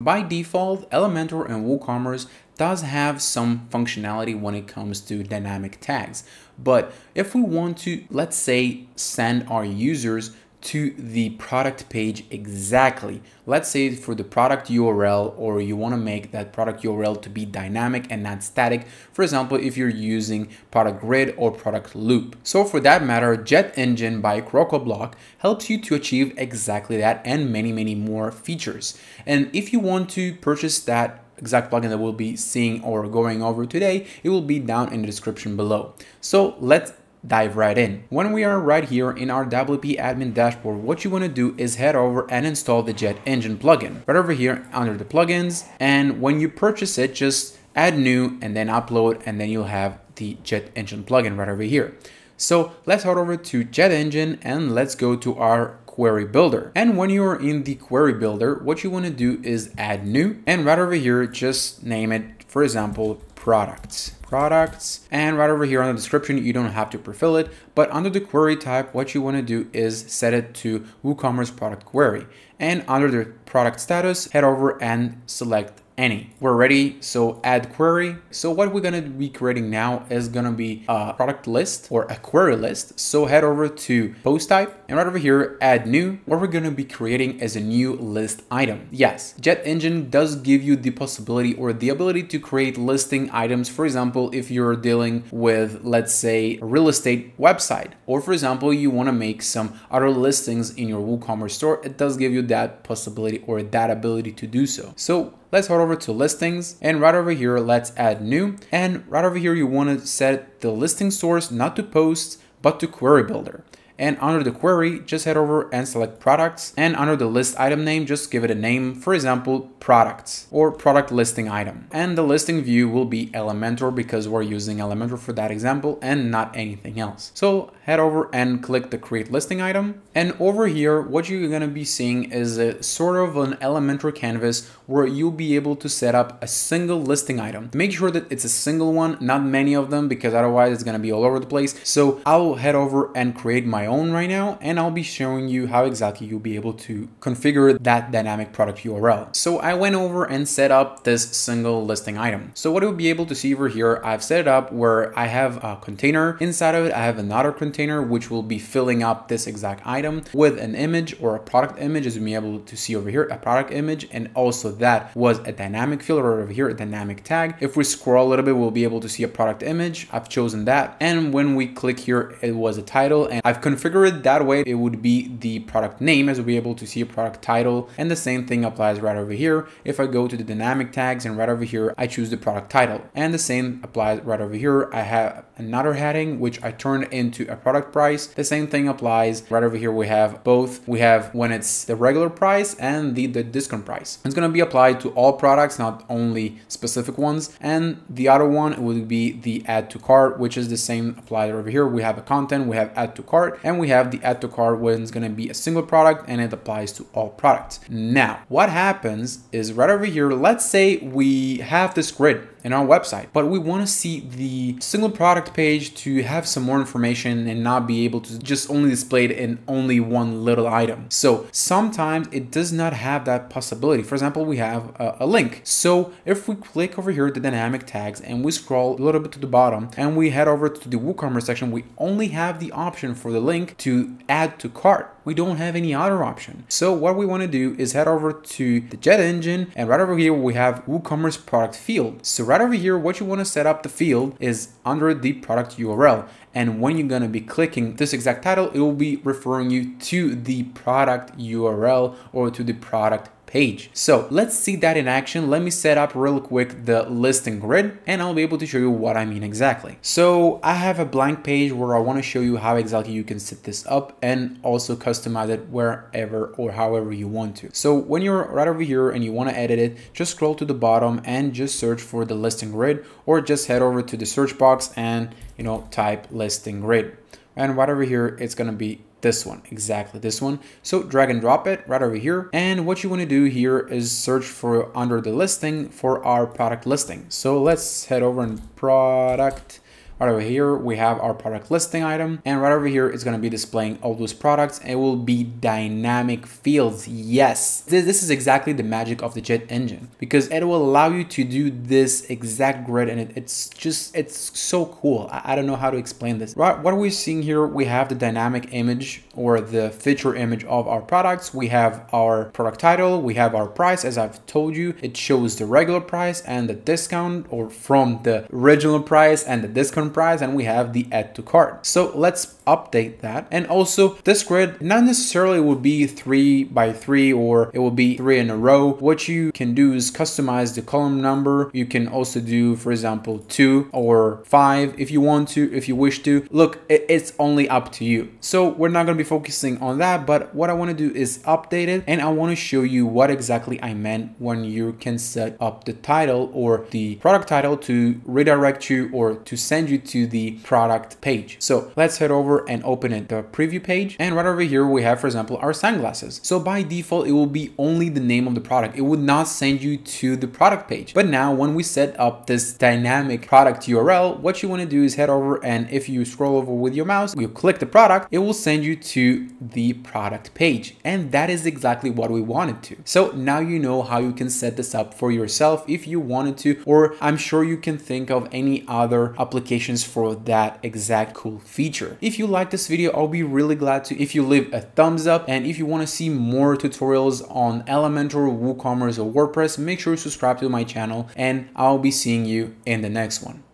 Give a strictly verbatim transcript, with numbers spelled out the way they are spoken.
By default, Elementor and WooCommerce does have some functionality when it comes to dynamic tags. But if we want to, let's say, send our users to the product page exactly, let's say for the product U R L, or you want to make that product U R L to be dynamic and not static, for example, if you're using product grid or product loop. So for that matter, Jet Engine by Crocoblock helps you to achieve exactly that and many, many more features. And if you want to purchase that exact plugin that we'll be seeing or going over today, it will be down in the description below. So let's dive right in. When we are right here in our W P admin dashboard, what you want to do is head over and install the Jet Engine plugin right over here under the plugins. And when you purchase it, just add new and then upload, and then you'll have the Jet Engine plugin right over here. So let's head over to Jet Engine and let's go to our Query Builder. And when you are in the Query Builder, what you want to do is add new, and right over here, just name it, for example, products. products. And right over here on the description, you don't have to prefill it, but under the query type, what you want to do is set it to WooCommerce product query. And under the product status, head over and select any. We're ready, so add query. So what we're going to be creating now is going to be a product list or a query list. So head over to post type and right over here, add new. What we're going to be creating is a new list item. Yes, Jet Engine does give you the possibility or the ability to create listing items, for example, if you're dealing with, let's say, a real estate website, or for example, you want to make some other listings in your WooCommerce store, it does give you that possibility or that ability to do so. So let's head over to listings and right over here, let's add new. And right over here, you want to set the listing source not to posts, but to Query Builder. And under the query, just head over and select products. And under the list item name, just give it a name, for example, products or product listing item. And the listing view will be Elementor because we're using Elementor for that example and not anything else. So head over and click the create listing item. And over here, what you're gonna be seeing is a sort of an Elementor canvas where you'll be able to set up a single listing item. Make sure that it's a single one, not many of them, because otherwise it's gonna be all over the place. So I'll head over and create my own right now, and I'll be showing you how exactly you'll be able to configure that dynamic product U R L. So I went over and set up this single listing item. So what you'll be able to see over here, I've set it up where I have a container. Inside of it, I have another container which will be filling up this exact item with an image or a product image, as you'll be able to see over here, a product image, and also that was a dynamic field right over here, a dynamic tag. If we scroll a little bit, we'll be able to see a product image. I've chosen that, and when we click here, it was a title, and I've configured Figure it that way. It would be the product name, as we'll be able to see a product title, and the same thing applies right over here. If I go to the dynamic tags and right over here, I choose the product title, and the same applies right over here. I have another heading which I turned into a product price. The same thing applies right over here. We have both. We have when it's the regular price and the, the discount price. It's going to be applied to all products, not only specific ones. And the other one would be the add to cart, which is the same applied over here. We have a content, we have add to cart, and we have the add to cart when it's going to be a single product and it applies to all products. Now, what happens is right over here, let's say we have this grid in our website, but we want to see the single product page to have some more information and not be able to just only display it in only one little item. So sometimes it does not have that possibility. For example, we have a, a link. So if we click over here, the dynamic tags, and we scroll a little bit to the bottom and we head over to the WooCommerce section, we only have the option for the link to add to cart. We don't have any other option. So what we want to do is head over to the Jet Engine, and right over here we have WooCommerce product field. So right over here, what you want to set up the field is under the product U R L, and when you're going to be clicking this exact title, it will be referring you to the product U R L or to the product page. So let's see that in action. Let me set up real quick the listing grid and I'll be able to show you what I mean exactly. So I have a blank page where I want to show you how exactly you can set this up and also customize it wherever or however you want to. So when you're right over here and you want to edit it, just scroll to the bottom and just search for the listing grid, or just head over to the search box and, you know, type listing grid. And right over here, it's going to be this one, exactly this one. So drag and drop it right over here. And what you want to do here is search for under the listing for our product listing. So let's head over and product. Right over here, we have our product listing item, and right over here, it's gonna be displaying all those products. It will be dynamic fields. Yes, this, this is exactly the magic of the Jet Engine, because it will allow you to do this exact grid, and it, it's just, it's so cool. I, I don't know how to explain this. Right, what are we seeing here? We have the dynamic image or the feature image of our products. We have our product title, we have our price, as I've told you, it shows the regular price and the discount, or from the original price and the discount price, and we have the add to cart. So let's update that. And also this grid not necessarily will be three by three, or it will be three in a row. What you can do is customize the column number. You can also do, for example, two or five if you want to, if you wish to. Look, it's only up to you. So we're not gonna be focusing on that, but what I wanna do is update it, and I wanna show you what exactly I meant when you can set up the title or the product title to redirect you or to send you to the product page. So let's head over and open it, the preview page. And right over here, we have, for example, our sunglasses. So by default, it will be only the name of the product. It would not send you to the product page. But now when we set up this dynamic product U R L, what you wanna do is head over, and if you scroll over with your mouse, you click the product, it will send you to the product page. And that is exactly what we wanted to. So now you know how you can set this up for yourself if you wanted to, or I'm sure you can think of any other applications for that exact cool feature. If you like this video, I'll be really glad to if you leave a thumbs up, and if you want to see more tutorials on Elementor, WooCommerce, or WordPress, make sure you subscribe to my channel, and I'll be seeing you in the next one.